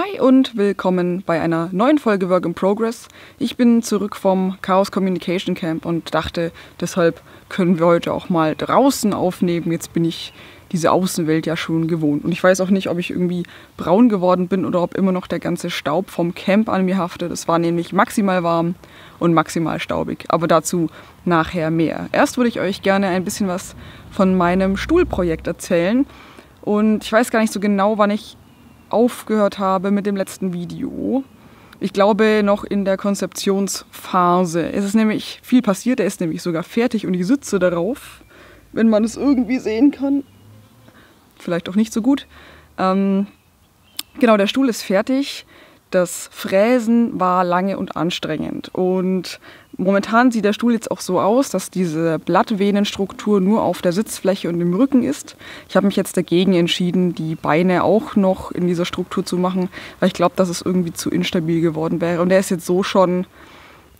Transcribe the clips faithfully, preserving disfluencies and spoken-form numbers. Hi und willkommen bei einer neuen Folge Work in Progress. Ich bin zurück vom Chaos Communication Camp und dachte, deshalb können wir heute auch mal draußen aufnehmen. Jetzt bin ich diese Außenwelt ja schon gewohnt. Und ich weiß auch nicht, ob ich irgendwie braun geworden bin oder ob immer noch der ganze Staub vom Camp an mir haftet. Es war nämlich maximal warm und maximal staubig. Aber dazu nachher mehr. Erst würde ich euch gerne ein bisschen was von meinem Stuhlprojekt erzählen. Und ich weiß gar nicht so genau, wann ich aufgehört habe mit dem letzten Video. Ich glaube noch in der Konzeptionsphase. Es ist nämlich viel passiert, der ist nämlich sogar fertig und ich sitze darauf, wenn man es irgendwie sehen kann. Vielleicht auch nicht so gut. Ähm, genau, der Stuhl ist fertig. Das Fräsen war lange und anstrengend und momentan sieht der Stuhl jetzt auch so aus, dass diese Blattvenenstruktur nur auf der Sitzfläche und im Rücken ist. Ich habe mich jetzt dagegen entschieden, die Beine auch noch in dieser Struktur zu machen, weil ich glaube, dass es irgendwie zu instabil geworden wäre. Und der ist jetzt so schon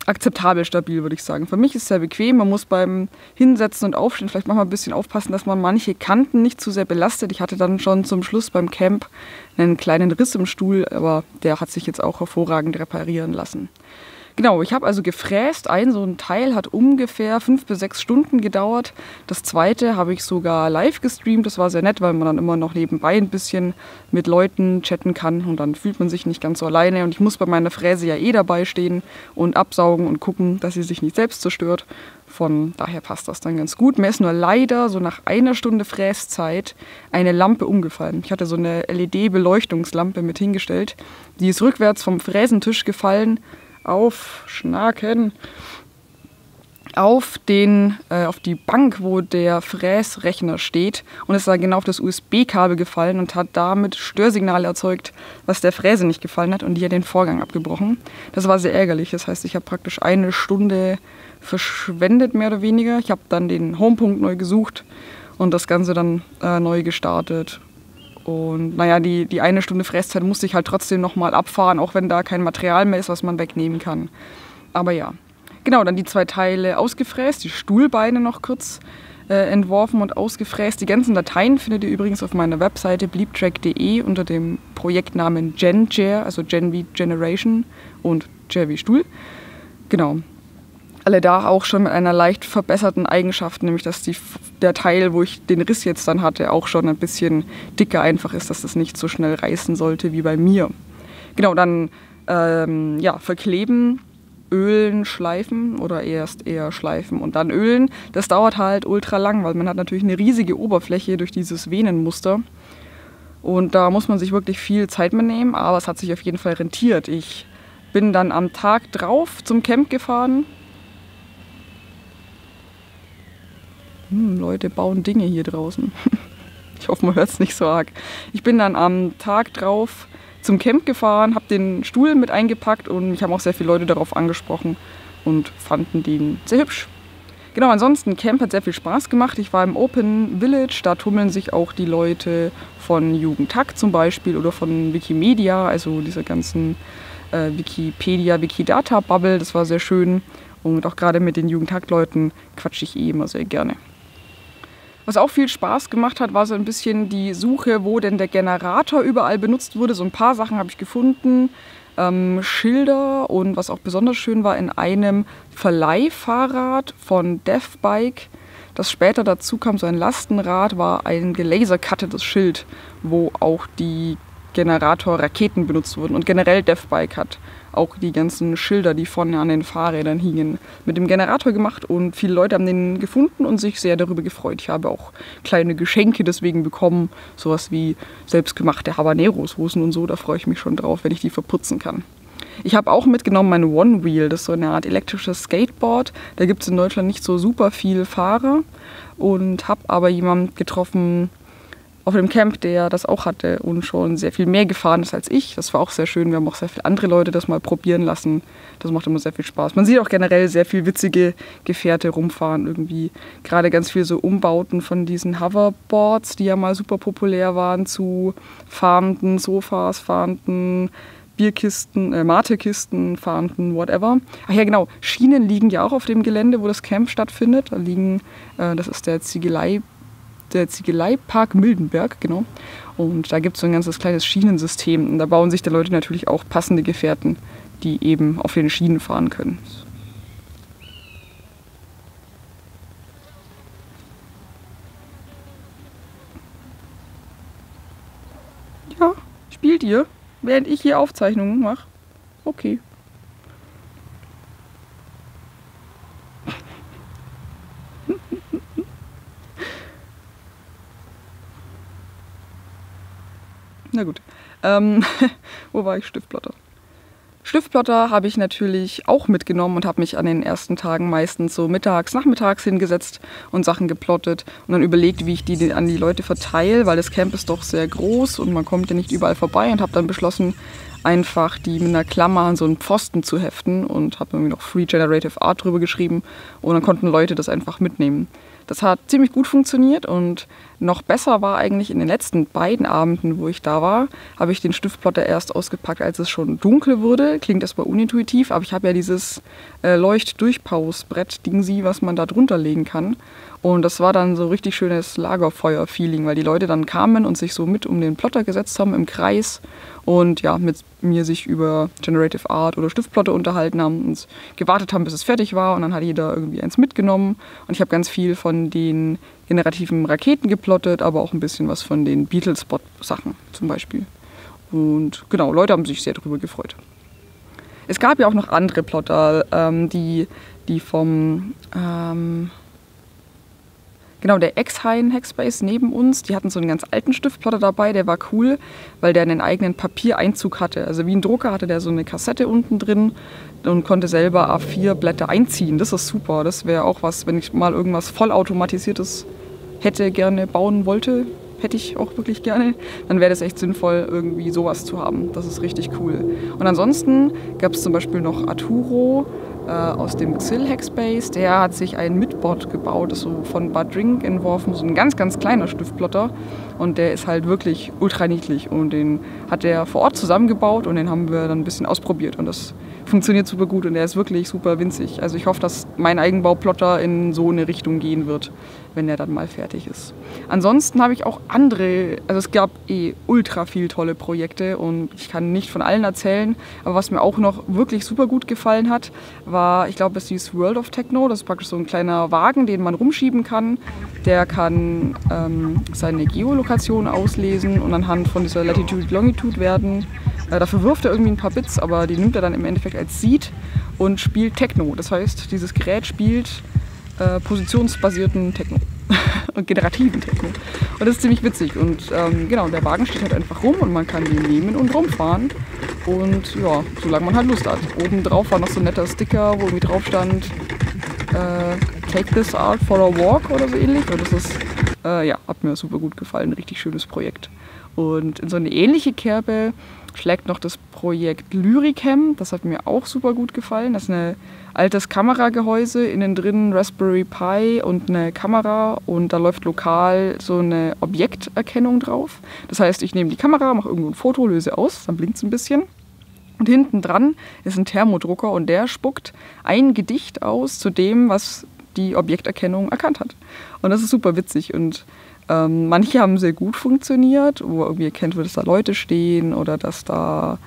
akzeptabel stabil, würde ich sagen. Für mich ist es sehr bequem. Man muss beim Hinsetzen und Aufstehen vielleicht manchmal ein bisschen aufpassen, dass man manche Kanten nicht zu sehr belastet. Ich hatte dann schon zum Schluss beim Camp einen kleinen Riss im Stuhl, aber der hat sich jetzt auch hervorragend reparieren lassen. Genau, ich habe also gefräst. Ein so ein Teil hat ungefähr fünf bis sechs Stunden gedauert. Das zweite habe ich sogar live gestreamt. Das war sehr nett, weil man dann immer noch nebenbei ein bisschen mit Leuten chatten kann und dann fühlt man sich nicht ganz so alleine. Und ich muss bei meiner Fräse ja eh dabei stehen und absaugen und gucken, dass sie sich nicht selbst zerstört. Von daher passt das dann ganz gut. Mir ist nur leider so nach einer Stunde Fräszeit eine Lampe umgefallen. Ich hatte so eine L E D-Beleuchtungslampe mit hingestellt. Die ist rückwärts vom Fräsentisch gefallen. Auf Schnaken, auf, den, äh, auf die Bank, wo der Fräsrechner steht und ist da genau auf das U S B-Kabel gefallen und hat damit Störsignale erzeugt, was der Fräse nicht gefallen hat und die hat den Vorgang abgebrochen. Das war sehr ärgerlich, das heißt, ich habe praktisch eine Stunde verschwendet, mehr oder weniger. Ich habe dann den Homepunkt neu gesucht und das Ganze dann äh, neu gestartet. Und naja, die, die eine Stunde Fresszeit musste ich halt trotzdem nochmal abfahren, auch wenn da kein Material mehr ist, was man wegnehmen kann. Aber ja, genau, dann die zwei Teile ausgefräst, die Stuhlbeine noch kurz äh, entworfen und ausgefräst. Die ganzen Dateien findet ihr übrigens auf meiner Webseite bleeptrack punkt de unter dem Projektnamen GenChair, also Gen wie Generation und Chair wie Stuhl. Genau. Alle da auch schon mit einer leicht verbesserten Eigenschaft, nämlich dass die, der Teil, wo ich den Riss jetzt dann hatte, auch schon ein bisschen dicker einfach ist, dass das nicht so schnell reißen sollte wie bei mir. Genau, dann ähm, ja, verkleben, ölen, schleifen oder erst eher schleifen und dann ölen. Das dauert halt ultra lang, weil man hat natürlich eine riesige Oberfläche durch dieses Venenmuster. Und da muss man sich wirklich viel Zeit mitnehmen, aber es hat sich auf jeden Fall rentiert. Ich bin dann am Tag drauf zum Camp gefahren. Hm, Leute bauen Dinge hier draußen. Ich hoffe, man hört es nicht so arg. Ich bin dann am Tag drauf zum Camp gefahren, habe den Stuhl mit eingepackt und mich haben auch sehr viele Leute darauf angesprochen und fanden den sehr hübsch. Genau, ansonsten, Camp hat sehr viel Spaß gemacht. Ich war im Open Village, da tummeln sich auch die Leute von Jugendhack zum Beispiel oder von Wikimedia, also dieser ganzen äh, Wikipedia-Wikidata-Bubble. Das war sehr schön und auch gerade mit den Jugendhack-Leuten quatsche ich eh immer sehr gerne. Was auch viel Spaß gemacht hat, war so ein bisschen die Suche, wo denn der Generator überall benutzt wurde. So ein paar Sachen habe ich gefunden, ähm, Schilder und was auch besonders schön war, in einem Verleihfahrrad von Devbike, das später dazu kam, so ein Lastenrad, war ein gelasercuttetes Schild, wo auch die Generatorraketen benutzt wurden. Und generell Devbike hat auch die ganzen Schilder, die vorne an den Fahrrädern hingen, mit dem Generator gemacht und viele Leute haben den gefunden und sich sehr darüber gefreut. Ich habe auch kleine Geschenke deswegen bekommen, sowas wie selbstgemachte Habaneros-Hosen und so, da freue ich mich schon drauf, wenn ich die verputzen kann. Ich habe auch mitgenommen meine Onewheel, das ist so eine Art elektrisches Skateboard. Da gibt es in Deutschland nicht so super viel Fahrer und habe aber jemanden getroffen auf dem Camp, der das auch hatte und schon sehr viel mehr gefahren ist als ich. Das war auch sehr schön. Wir haben auch sehr viele andere Leute das mal probieren lassen. Das macht immer sehr viel Spaß. Man sieht auch generell sehr viel witzige Gefährte rumfahren irgendwie. Gerade ganz viel so Umbauten von diesen Hoverboards, die ja mal super populär waren, zu fahrenden Sofas, fahrenden Bierkisten, äh, Matekisten, fahrenden, whatever. Ach ja, genau. Schienen liegen ja auch auf dem Gelände, wo das Camp stattfindet. Da liegen, äh, das ist der Ziegeleipark der Ziegeleipark Mildenberg, genau. Und da gibt es so ein ganzes kleines Schienensystem. Und da bauen sich die Leute natürlich auch passende Gefährten, die eben auf den Schienen fahren können. Ja, spielt ihr, während ich hier Aufzeichnungen mache? Okay. Na gut, ähm, wo war ich? Stiftplotter. Stiftplotter habe ich natürlich auch mitgenommen und habe mich an den ersten Tagen meistens so mittags, nachmittags hingesetzt und Sachen geplottet und dann überlegt, wie ich die an die Leute verteile, weil das Camp ist doch sehr groß und man kommt ja nicht überall vorbei, und habe dann beschlossen, einfach die mit einer Klammer an so einen Pfosten zu heften und habe irgendwie noch Free Generative Art drüber geschrieben und dann konnten Leute das einfach mitnehmen. Das hat ziemlich gut funktioniert und noch besser war eigentlich in den letzten beiden Abenden, wo ich da war, habe ich den Stiftplotter erst ausgepackt, als es schon dunkel wurde. Klingt erstmal unintuitiv, aber ich habe ja dieses äh, Leuchtdurchpausbrett-Dingsi, was man da drunter legen kann. Und das war dann so richtig schönes Lagerfeuer-Feeling, weil die Leute dann kamen und sich so mit um den Plotter gesetzt haben im Kreis und ja, mit mir sich über Generative Art oder Stiftplotter unterhalten haben und gewartet haben, bis es fertig war, und dann hat jeder irgendwie eins mitgenommen und ich habe ganz viel von den generativen Raketen geplottet, aber auch ein bisschen was von den Beetlespot-Sachen zum Beispiel. Und genau, Leute haben sich sehr darüber gefreut. Es gab ja auch noch andere Plotter, ähm, die, die vom... Ähm, Genau, der Exhain Hackspace neben uns, die hatten so einen ganz alten Stiftplotter dabei, der war cool, weil der einen eigenen Papiereinzug hatte. Also wie ein Drucker hatte der so eine Kassette unten drin und konnte selber A vier Blätter einziehen. Das ist super, das wäre auch was, wenn ich mal irgendwas vollautomatisiertes hätte, gerne bauen wollte, hätte ich auch wirklich gerne, dann wäre das echt sinnvoll, irgendwie sowas zu haben. Das ist richtig cool. Und ansonsten gab es zum Beispiel noch Arturo äh, aus dem Xil Hackspace. Der hat sich einen midBot gebaut, das so von Bart Dring entworfen, so ein ganz, ganz kleiner Stiftplotter. Und der ist halt wirklich ultra niedlich und den hat er vor Ort zusammengebaut und den haben wir dann ein bisschen ausprobiert und das funktioniert super gut und der ist wirklich super winzig. Also ich hoffe, dass mein Eigenbauplotter in so eine Richtung gehen wird, wenn er dann mal fertig ist. Ansonsten habe ich auch andere, also es gab eh ultra viel tolle Projekte und ich kann nicht von allen erzählen, aber was mir auch noch wirklich super gut gefallen hat, war, ich glaube, es hieß World of Techno, das ist praktisch so ein kleiner Wagen, den man rumschieben kann, der kann ähm, seine Geolokation auslesen und anhand von dieser Latitude-Longitude werden. Äh, dafür wirft er irgendwie ein paar Bits, aber die nimmt er dann im Endeffekt als Seed und spielt Techno, das heißt, dieses Gerät spielt äh, positionsbasierten Techno. Und generativen Technik. Und das ist ziemlich witzig. Und ähm, genau, der Wagen steht halt einfach rum und man kann den nehmen und rumfahren. Und ja, solange man halt Lust hat. Obendrauf war noch so ein netter Sticker, wo irgendwie drauf stand äh, Take this out for a walk oder so ähnlich. Und das ist, äh, ja, hat mir super gut gefallen. Ein richtig schönes Projekt. Und in so eine ähnliche Kerbe schlägt noch das Projekt Lyricam. Das hat mir auch super gut gefallen. Das ist ein altes Kameragehäuse, innen drin Raspberry Pi und eine Kamera und da läuft lokal so eine Objekterkennung drauf. Das heißt, ich nehme die Kamera, mache irgendwo ein Foto, löse aus, dann blinkt es ein bisschen. Und hinten dran ist ein Thermodrucker und der spuckt ein Gedicht aus zu dem, was die Objekterkennung erkannt hat. Und das ist super witzig und Ähm, manche haben sehr gut funktioniert, wo irgendwie erkennt wird, dass da Leute stehen oder dass da,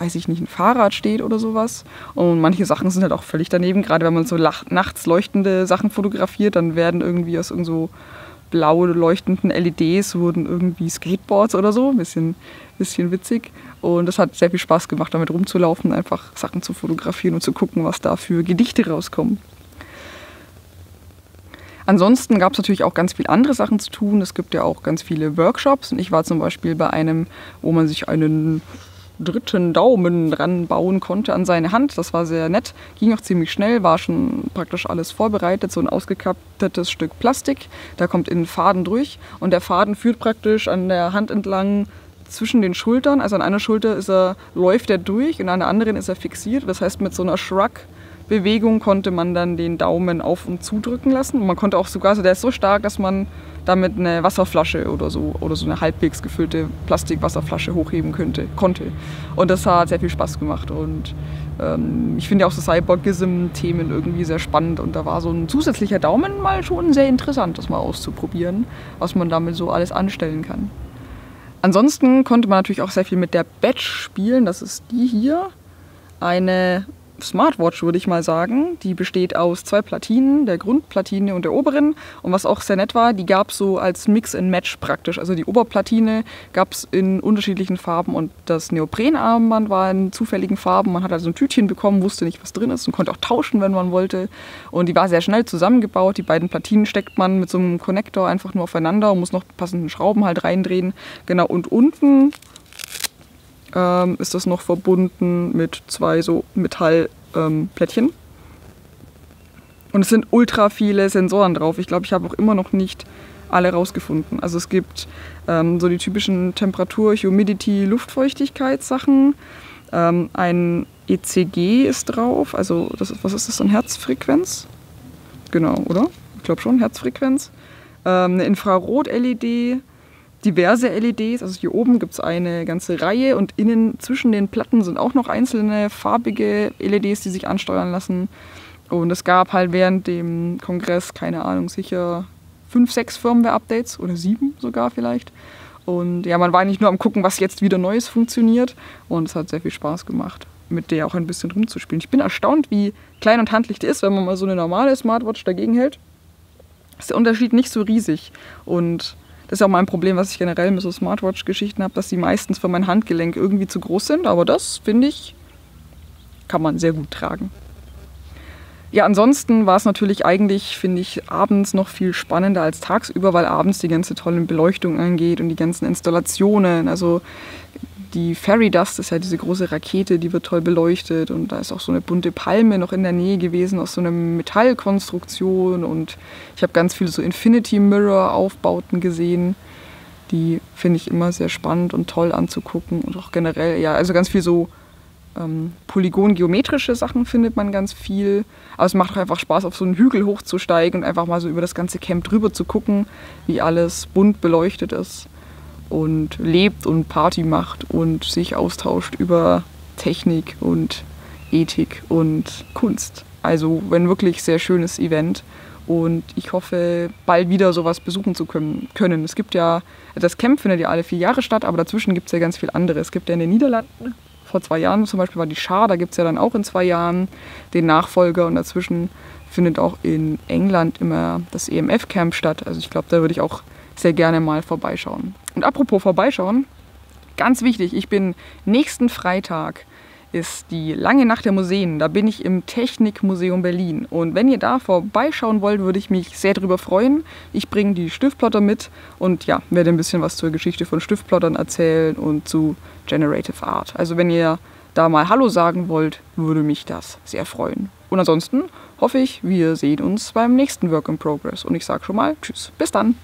weiß ich nicht, ein Fahrrad steht oder sowas. Und manche Sachen sind halt auch völlig daneben. Gerade wenn man so nachts leuchtende Sachen fotografiert, dann werden irgendwie aus irgend so blau leuchtenden L E Ds wurden irgendwie Skateboards oder so. Ein bisschen, bisschen witzig. Und das hat sehr viel Spaß gemacht, damit rumzulaufen, einfach Sachen zu fotografieren und zu gucken, was da für Gedichte rauskommen. Ansonsten gab es natürlich auch ganz viele andere Sachen zu tun. Es gibt ja auch ganz viele Workshops. Und ich war zum Beispiel bei einem, wo man sich einen dritten Daumen ranbauen konnte an seine Hand. Das war sehr nett, ging auch ziemlich schnell, war schon praktisch alles vorbereitet. So ein ausgekapptes Stück Plastik, da kommt innen Faden durch. Und der Faden führt praktisch an der Hand entlang zwischen den Schultern. Also an einer Schulter ist er, läuft er durch und an der anderen ist er fixiert. Das heißt, mit so einer Shrug Bewegung konnte man dann den Daumen auf und zudrücken lassen. Und man konnte auch sogar, also der ist so stark, dass man damit eine Wasserflasche oder so, oder so eine halbwegs gefüllte Plastikwasserflasche hochheben könnte, konnte. Und das hat sehr viel Spaß gemacht. Und ähm, ich finde auch so Cyborgism-Themen irgendwie sehr spannend. Und da war so ein zusätzlicher Daumen mal schon sehr interessant, das mal auszuprobieren, was man damit so alles anstellen kann. Ansonsten konnte man natürlich auch sehr viel mit der Badge spielen. Das ist die hier. Eine Smartwatch, würde ich mal sagen. Die besteht aus zwei Platinen, der Grundplatine und der oberen. Und was auch sehr nett war, die gab es so als Mix and Match praktisch. Also die Oberplatine gab es in unterschiedlichen Farben und das Neoprenarmband war in zufälligen Farben. Man hat also ein Tütchen bekommen, wusste nicht, was drin ist und konnte auch tauschen, wenn man wollte. Und die war sehr schnell zusammengebaut. Die beiden Platinen steckt man mit so einem Konnektor einfach nur aufeinander und muss noch passenden Schrauben halt reindrehen. Genau, und unten Ähm, ist das noch verbunden mit zwei so Metallplättchen. Ähm, und es sind ultra viele Sensoren drauf. Ich glaube, ich habe auch immer noch nicht alle rausgefunden. Also es gibt ähm, so die typischen Temperatur-, Humidity-, Luftfeuchtigkeitssachen. Ähm, ein E C G ist drauf. Also das ist, was ist das denn? Herzfrequenz? Genau, oder? Ich glaube schon, Herzfrequenz. Ähm, eine Infrarot-L E D. Diverse L E Ds, also hier oben gibt es eine ganze Reihe und innen zwischen den Platten sind auch noch einzelne farbige L E Ds, die sich ansteuern lassen. Und es gab halt während dem Kongress, keine Ahnung, sicher fünf, sechs Firmware-Updates oder sieben sogar vielleicht. Und ja, man war nicht nur am gucken, was jetzt wieder Neues funktioniert, und es hat sehr viel Spaß gemacht, mit der auch ein bisschen rumzuspielen. Ich bin erstaunt, wie klein und handlich die ist, wenn man mal so eine normale Smartwatch dagegen hält. Ist der Unterschied nicht so riesig. Und das ist auch mein Problem, was ich generell mit so Smartwatch-Geschichten habe, dass die meistens für mein Handgelenk irgendwie zu groß sind. Aber das, finde ich, kann man sehr gut tragen. Ja, ansonsten war es natürlich eigentlich, finde ich, abends noch viel spannender als tagsüber, weil abends die ganze tolle Beleuchtung angeht und die ganzen Installationen. Also die Ferry Dust ist ja diese große Rakete, die wird toll beleuchtet. Und da ist auch so eine bunte Palme noch in der Nähe gewesen aus so einer Metallkonstruktion. Und ich habe ganz viele so Infinity Mirror Aufbauten gesehen. Die finde ich immer sehr spannend und toll anzugucken. Und auch generell, ja, also ganz viel so ähm, polygongeometrische Sachen findet man ganz viel. Aber es macht auch einfach Spaß, auf so einen Hügel hochzusteigen und einfach mal so über das ganze Camp drüber zu gucken, wie alles bunt beleuchtet ist und lebt und Party macht und sich austauscht über Technik und Ethik und Kunst. Also ein wirklich sehr schönes Event und ich hoffe, bald wieder sowas besuchen zu können. Es gibt ja, das Camp findet ja alle vier Jahre statt, aber dazwischen gibt es ja ganz viel andere. Es gibt ja in den Niederlanden, vor zwei Jahren zum Beispiel war die Schar, da gibt es ja dann auch in zwei Jahren den Nachfolger und dazwischen findet auch in England immer das E M F-Camp statt. Also ich glaube, da würde ich auch sehr gerne mal vorbeischauen. Und apropos vorbeischauen, ganz wichtig, ich bin nächsten Freitag, ist die lange Nacht der Museen, da bin ich im Technikmuseum Berlin. Und wenn ihr da vorbeischauen wollt, würde ich mich sehr drüber freuen. Ich bringe die Stiftplotter mit und ja, werde ein bisschen was zur Geschichte von Stiftplottern erzählen und zu Generative Art. Also wenn ihr da mal Hallo sagen wollt, würde mich das sehr freuen. Und ansonsten hoffe ich, wir sehen uns beim nächsten Work in Progress. Und ich sage schon mal, tschüss, bis dann!